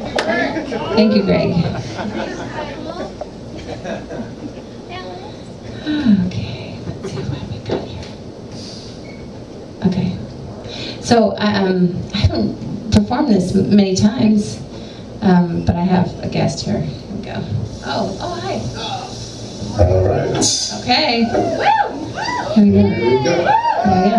Thank you, Greg. Okay, let's see what we got here. Okay, so I haven't performed this many times, but I have a guest here. Here we go. Oh, hi. All right. Okay. Woo! Here we go. There we go.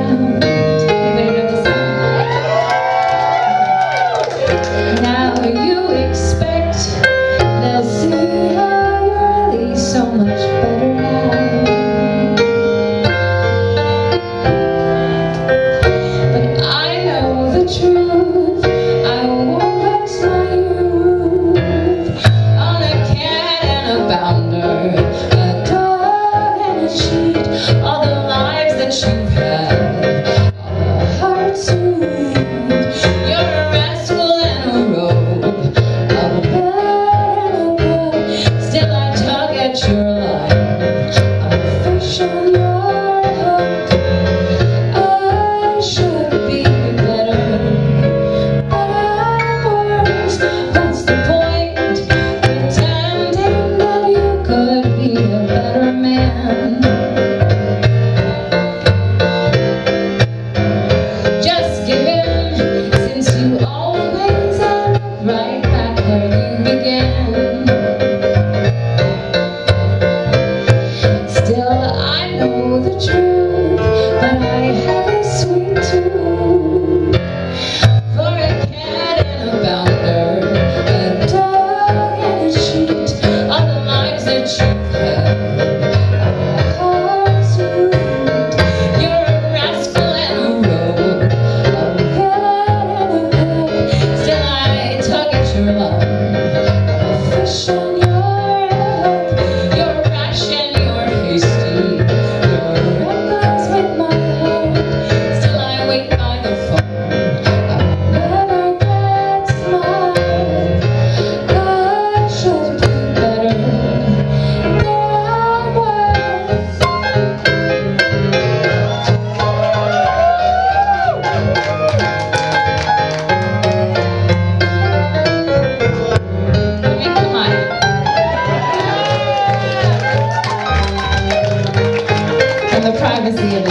Privacy of